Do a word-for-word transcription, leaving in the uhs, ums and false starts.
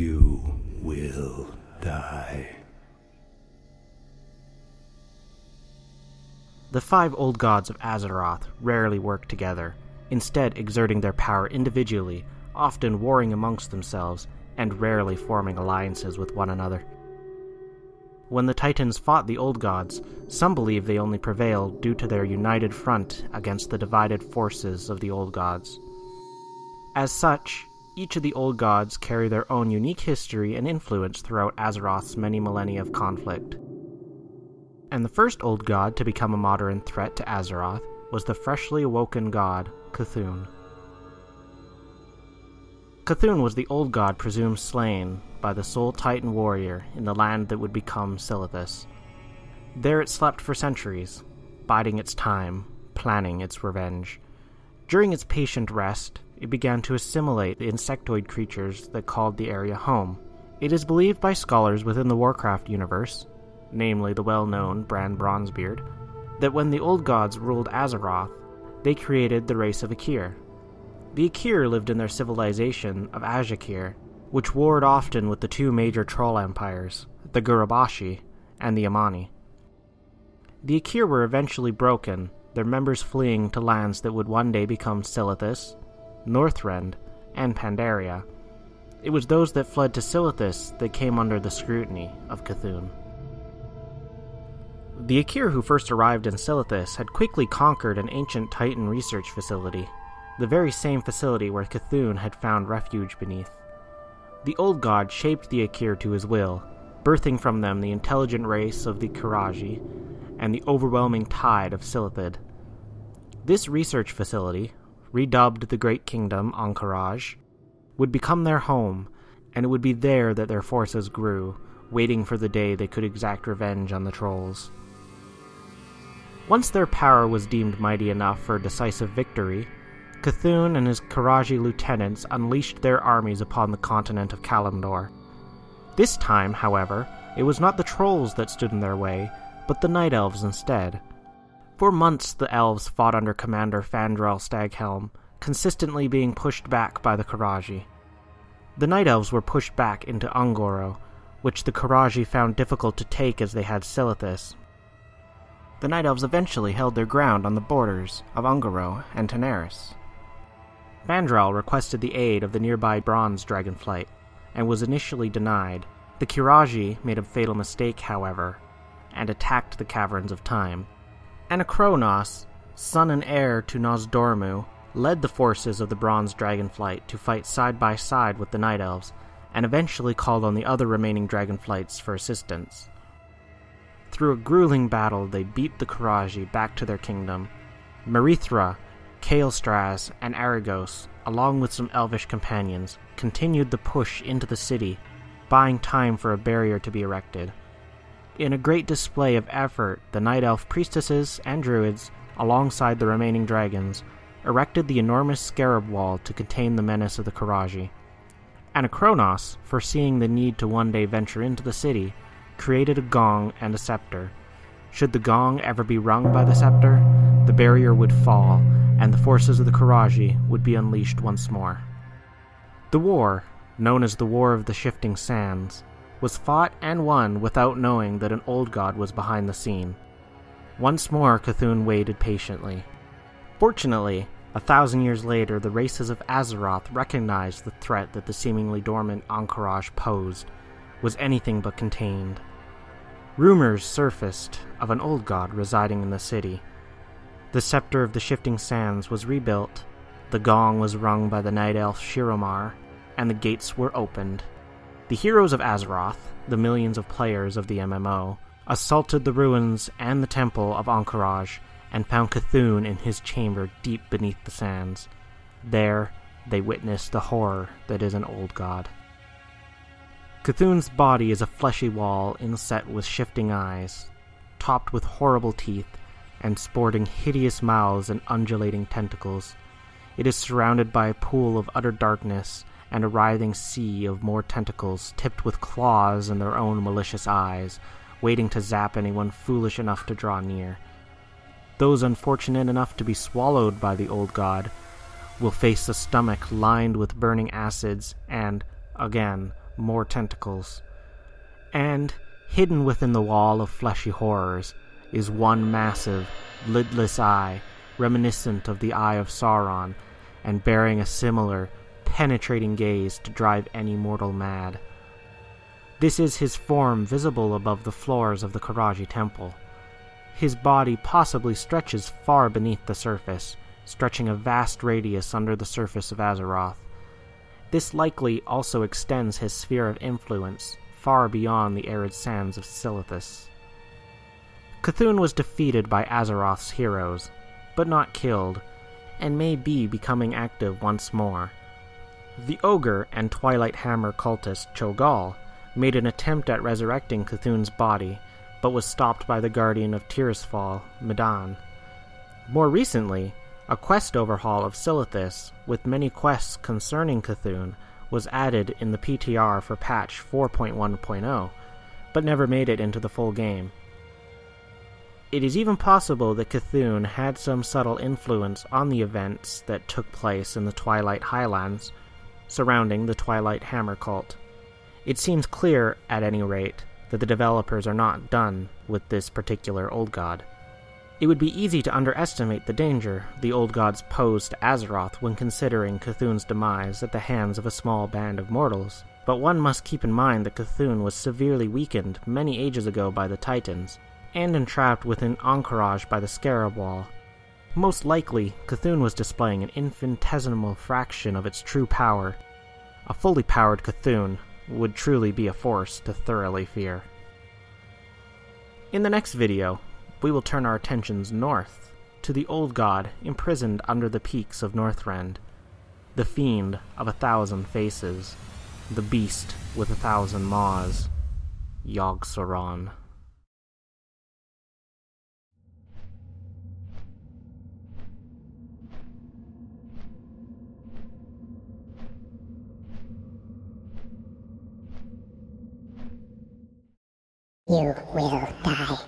You will die. The five old gods of Azeroth rarely work together, instead exerting their power individually, often warring amongst themselves, and rarely forming alliances with one another. When the Titans fought the old gods, some believe they only prevailed due to their united front against the divided forces of the old gods. As such, each of the old gods carry their own unique history and influence throughout Azeroth's many millennia of conflict. And the first old god to become a modern threat to Azeroth was the freshly awoken god, C'Thun. C'Thun was the old god presumed slain by the sole Titan warrior in the land that would become Silithus. There it slept for centuries, biding its time, planning its revenge. During its patient rest, it began to assimilate the insectoid creatures that called the area home. It is believed by scholars within the Warcraft universe, namely the well-known Brann Bronzebeard, that when the old gods ruled Azeroth, they created the race of Aqir. The Aqir lived in their civilization of Ahn'Qiraj, which warred often with the two major troll empires, the Gurubashi and the Amani. The Aqir were eventually broken, their members fleeing to lands that would one day become Silithus, Northrend, and Pandaria. It was those that fled to Silithus that came under the scrutiny of C'Thun. The Aqir who first arrived in Silithus had quickly conquered an ancient Titan research facility, the very same facility where C'Thun had found refuge beneath. The old god shaped the Aqir to his will, birthing from them the intelligent race of the Qiraji and the overwhelming tide of Silithid. This research facility, redubbed the Great Kingdom Ahn'Qiraj, would become their home, and it would be there that their forces grew, waiting for the day they could exact revenge on the trolls. Once their power was deemed mighty enough for a decisive victory, C'Thun and his Qiraji lieutenants unleashed their armies upon the continent of Kalimdor. This time, however, it was not the trolls that stood in their way, but the night elves instead. For months the elves fought under Commander Fandral Staghelm, consistently being pushed back by the Qiraji. The night elves were pushed back into Ungoro, which the Qiraji found difficult to take as they had Silithus. The Night Elves eventually held their ground on the borders of Ungoro and Tanaris. Fandral requested the aid of the nearby Bronze Dragonflight, and was initially denied. The Qiraji made a fatal mistake, however, and attacked the Caverns of Time. Anachronos, son and heir to Nozdormu, led the forces of the Bronze Dragonflight to fight side by side with the Night Elves, and eventually called on the other remaining Dragonflights for assistance. Through a grueling battle, they beat the Qiraji back to their kingdom. Merithra, Kaelstrasz, and Aragos, along with some elvish companions, continued the push into the city, buying time for a barrier to be erected. In a great display of effort, the Night Elf priestesses and druids, alongside the remaining dragons, erected the enormous scarab wall to contain the menace of the Qiraji. Anachronos, foreseeing the need to one day venture into the city, created a gong and a scepter. Should the gong ever be rung by the scepter, the barrier would fall, and the forces of the Qiraji would be unleashed once more. The war, known as the War of the Shifting Sands, was fought and won without knowing that an old god was behind the scene. Once more C'Thun waited patiently. Fortunately, a thousand years later, the races of Azeroth recognized the threat that the seemingly dormant Ahn'Qiraj posed was anything but contained. Rumors surfaced of an old god residing in the city. The Scepter of the Shifting Sands was rebuilt, the gong was rung by the night elf Shiromar, and the gates were opened. The heroes of Azeroth, the millions of players of the M M O, assaulted the ruins and the temple of Ahn'Qiraj, and found C'Thun in his chamber deep beneath the sands. There, they witnessed the horror that is an old god. C'Thun's body is a fleshy wall inset with shifting eyes, topped with horrible teeth, and sporting hideous mouths and undulating tentacles. It is surrounded by a pool of utter darkness and a writhing sea of more tentacles tipped with claws and their own malicious eyes, waiting to zap anyone foolish enough to draw near. Those unfortunate enough to be swallowed by the old god will face a stomach lined with burning acids and, again, more tentacles. And hidden within the wall of fleshy horrors is one massive, lidless eye, reminiscent of the Eye of Sauron, and bearing a similar, penetrating gaze to drive any mortal mad. This is his form visible above the floors of the Qiraji temple. His body possibly stretches far beneath the surface, stretching a vast radius under the surface of Azeroth. This likely also extends his sphere of influence far beyond the arid sands of Silithus. C'Thun was defeated by Azeroth's heroes, but not killed, and may be becoming active once more. The ogre and Twilight Hammer cultist Cho'Gall made an attempt at resurrecting C'Thun's body, but was stopped by the guardian of Tirisfal, Medan. More recently, a quest overhaul of Silithus, with many quests concerning C'Thun, was added in the P T R for patch four point one point oh, but never made it into the full game. It is even possible that C'Thun had some subtle influence on the events that took place in the Twilight Highlands surrounding the Twilight Hammer cult. It seems clear, at any rate, that the developers are not done with this particular old god. It would be easy to underestimate the danger the old gods posed to Azeroth when considering C'Thun's demise at the hands of a small band of mortals, but one must keep in mind that C'Thun was severely weakened many ages ago by the Titans, and entrapped within Ahn'Qiraj by the Scarab Wall. Most likely, C'Thun was displaying an infinitesimal fraction of its true power. A fully powered C'Thun would truly be a force to thoroughly fear. In the next video, we will turn our attentions north, to the old god imprisoned under the peaks of Northrend, the fiend of a thousand faces, the beast with a thousand maws, Yogg-Saron. You will die.